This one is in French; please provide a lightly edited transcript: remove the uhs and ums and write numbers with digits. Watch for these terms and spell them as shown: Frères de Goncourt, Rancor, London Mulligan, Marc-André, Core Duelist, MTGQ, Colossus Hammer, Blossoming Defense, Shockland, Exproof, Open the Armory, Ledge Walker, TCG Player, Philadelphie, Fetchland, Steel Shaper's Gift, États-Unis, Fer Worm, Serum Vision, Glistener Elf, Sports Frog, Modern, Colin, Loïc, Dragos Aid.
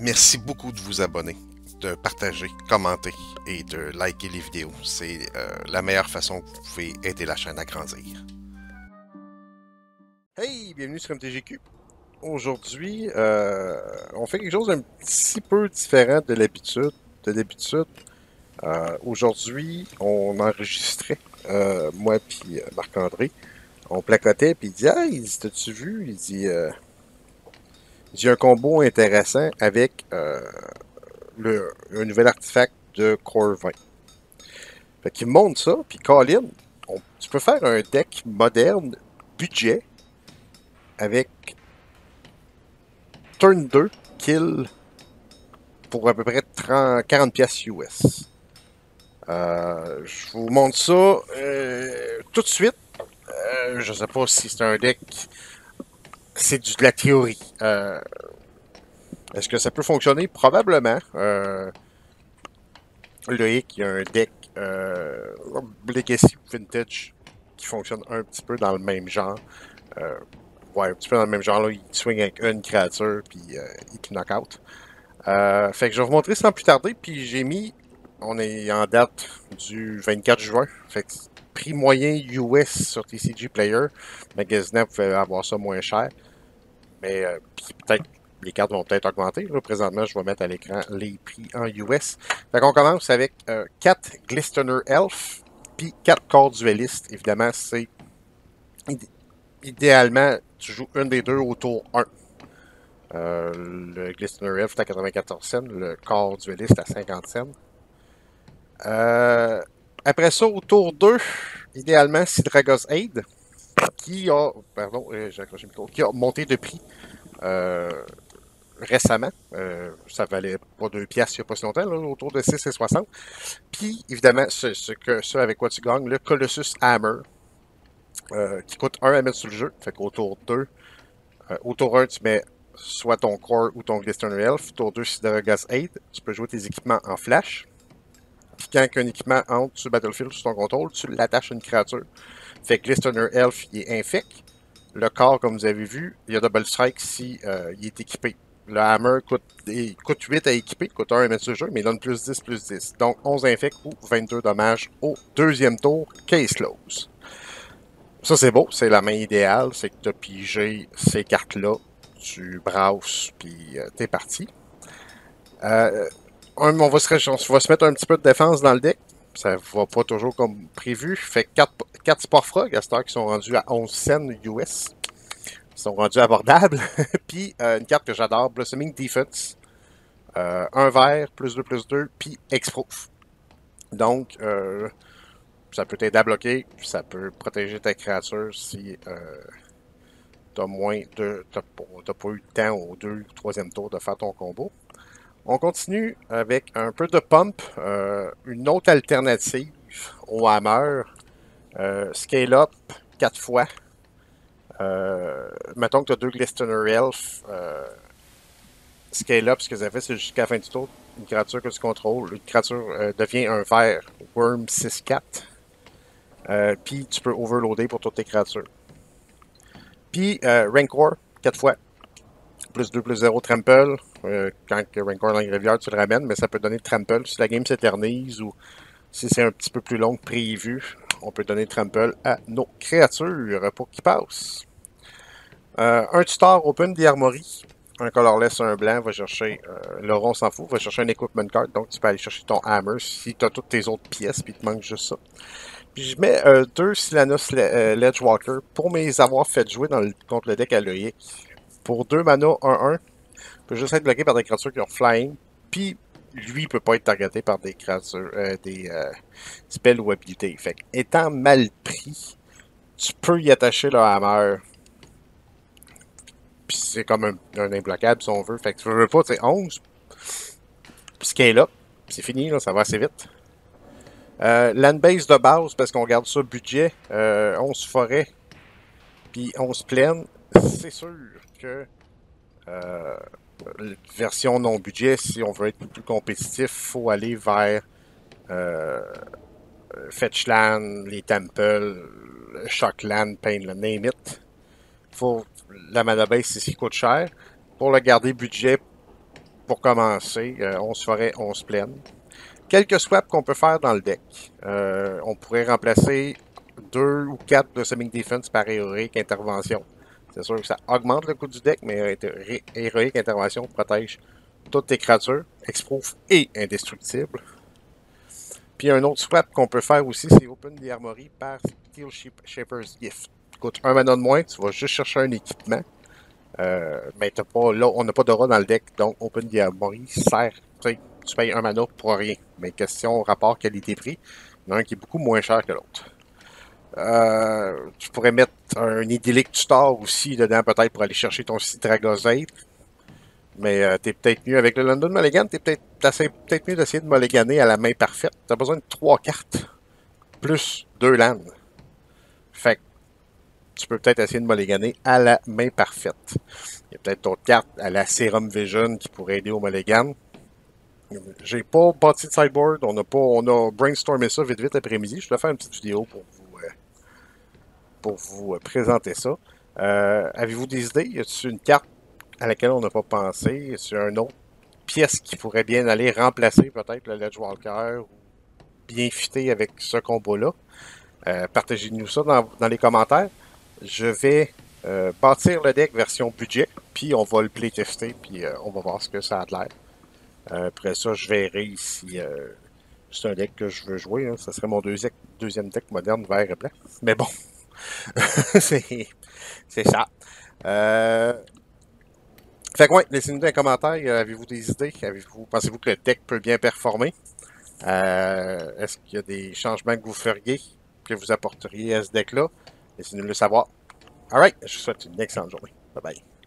Merci beaucoup de vous abonner, de partager, commenter et de liker les vidéos. C'est la meilleure façon que vous pouvez aider la chaîne à grandir. Hey, bienvenue sur MTGQ. Aujourd'hui, on fait quelque chose d'un petit peu différent de l'habitude. Aujourd'hui, on enregistrait, moi et Marc-André. On placotait, puis il dit « Ah, t'as-tu vu? » Il dit « J'ai un combo intéressant avec un nouvel artefact de Core 20. » Fait qu'il monte ça, puis Colin, tu peux faire un deck moderne, budget, avec turn 2, kill, pour à peu près 40 pièces US. Je vous montre ça tout de suite. Je sais pas si c'est un deck... C'est de la théorie. Est-ce que ça peut fonctionner? Probablement. Loïc, il y a un deck Legacy Vintage qui fonctionne un petit peu dans le même genre. Ouais, un petit peu dans le même genre. Là, il swing avec une créature, puis il knock out. Fait que je vais vous montrer sans plus tarder. Puis j'ai mis... On est en date du 24 juin. Fait que prix moyen US sur TCG Player. Magasinant, vous pouvez avoir ça moins cher. Mais peut-être les cartes vont peut-être augmenter. Là, présentement, je vais mettre à l'écran les prix en US. Fait qu'on commence avec 4 Glistener Elf, puis 4 Core Duelist. Évidemment, c'est... Idéalement, tu joues une des deux au tour 1. Le Glistener Elf est à 94 cents, le Core Duelist à 50 cents. Après ça, au tour 2, idéalement, c'est Dragos Aid, qui a, pardon, j'ai accroché le micro, qui a monté de prix récemment. Ça valait pas 2 piastres il n'y a pas si longtemps, là, autour de 6,60. Puis, évidemment, ce avec quoi tu gagnes, le Colossus Hammer, qui coûte 1 à mettre sur le jeu. Fait qu'au tour 2, au tour 1, tu mets soit ton Core ou ton Glistener Elf. Tour 2, c'est Dragos Aid. Tu peux jouer tes équipements en flash. Puis quand un équipement entre sur Battlefield, sur ton contrôle, tu l'attaches à une créature. Fait que Glistener Elf, il est infect. Le Core, comme vous avez vu, il a double strike si il est équipé. Le Hammer coûte 8 à équiper, coûte 1 à mettre sur le jeu, mais il donne plus 10, plus 10. Donc 11 infect ou 22 dommages au deuxième tour, case close. Ça, c'est beau, c'est la main idéale. C'est que tu as pigé ces cartes-là, tu brasses, puis t'es parti. On va se mettre un petit peu de défense dans le deck. Ça va pas toujours comme prévu. Fait 4 Sports Frog à cette heure qui sont rendus à 11 cents US. Ils sont rendus abordables. Puis une carte que j'adore, Blossoming Defense. Un vert, +2/+2, puis Exproof. Donc, ça peut t'aider à bloquer. Ça peut protéger ta créature si t'as moins de... T'as pas eu le temps au 2 ou 3e tour de faire ton combo. On continue avec un peu de pump, une autre alternative au Hammer, Scale Up 4 fois. Mettons que tu as 2 Glistener Elf, Scale Up, ce que ça fait, c'est jusqu'à la fin du tour, une créature que tu contrôles, une créature devient un Fer Worm 6-4, puis tu peux overloader pour toutes tes créatures. Puis Rancor 4 fois. +2/+0 Trample, quand Rancor dans le graveyard, tu le ramènes, mais ça peut donner Trample. Si la game s'éternise ou si c'est un petit peu plus long que prévu, on peut donner Trample à nos créatures pour qu'ils passent. Un tutor Open the Armory, un colorless, un blanc, va chercher, le rond s'en fout, va chercher un equipment card, donc tu peux aller chercher ton Hammer si tu as toutes tes autres pièces, puis il te manque juste ça. Puis je mets 2 Silanus Ledge Walker pour me les avoir fait jouer contre le deck à Loïc. Pour 2 mana, 1-1, peut juste être bloqué par des créatures qui ont flying, puis lui, il peut pas être targeté par des créatures, des spells ou habilités. Fait que, étant mal pris, tu peux y attacher le Hammer. Puis c'est comme un imbloquable si on veut. Fait que tu veux pas, tu sais, 11. Scale Up, c'est fini, là, ça va assez vite. Land base de base, parce qu'on garde ça budget, 11 forêts, puis 11 plaines. C'est sûr que version non budget, si on veut être plus compétitif, faut aller vers Fetchland, les temples, Shockland, Pain, name it. La mana base, c'est ce qui coûte cher. Pour le garder budget, pour commencer, on se plaine. Quelques swaps qu'on peut faire dans le deck. On pourrait remplacer 2 ou 4 Blossoming Defense par Heroic Intervention. C'est sûr que ça augmente le coût du deck, mais Heroic Intervention protège toutes tes créatures, Exproof et indestructible. Puis un autre swap qu'on peut faire aussi, c'est Open the Armory par Steel Shaper's Gift. Coûte 1 mana de moins, tu vas juste chercher un équipement. Mais t'as pas, là, on n'a pas d'aura dans le deck, donc Open the Armory sert. Tu payes 1 mana pour rien. Mais question rapport qualité-prix, il y en a un qui est beaucoup moins cher que l'autre. Tu pourrais mettre un idyllique tutor aussi dedans, peut-être, pour aller chercher ton Dragos Aid. Mais t'es peut-être mieux avec le London Mulligan, t'es peut-être mieux d'essayer de mulliganer à la main parfaite. T'as besoin de 3 cartes, plus 2 lands. Fait que tu peux peut-être essayer de mulliganer à la main parfaite. Il y a peut-être d'autres cartes à la Serum Vision qui pourrait aider au mulligan. J'ai pas bâti de sideboard, on a brainstormé ça vite après-midi. Je vais faire une petite vidéo pour vous présenter ça. Avez-vous des idées? Y a-t-il une carte à laquelle on n'a pas pensé, sur une autre pièce qui pourrait bien aller remplacer peut-être le Ledge Walker ou bien fitter avec ce combo-là? Partagez-nous ça dans les commentaires. Je vais bâtir le deck version budget, puis on va le playtester, puis on va voir ce que ça a de l'air. Après ça, je verrai si c'est un deck que je veux jouer. Hein. Ça serait mon deuxième deck moderne vert et blanc. Mais bon, c'est ça. Fait que ouais, laissez-nous un commentaire, avez-vous des idées, pensez-vous que le deck peut bien performer? Est-ce qu'il y a des changements que vous feriez, que vous apporteriez à ce deck-là? Laissez-nous le savoir. Alright, je vous souhaite une excellente journée. Bye bye.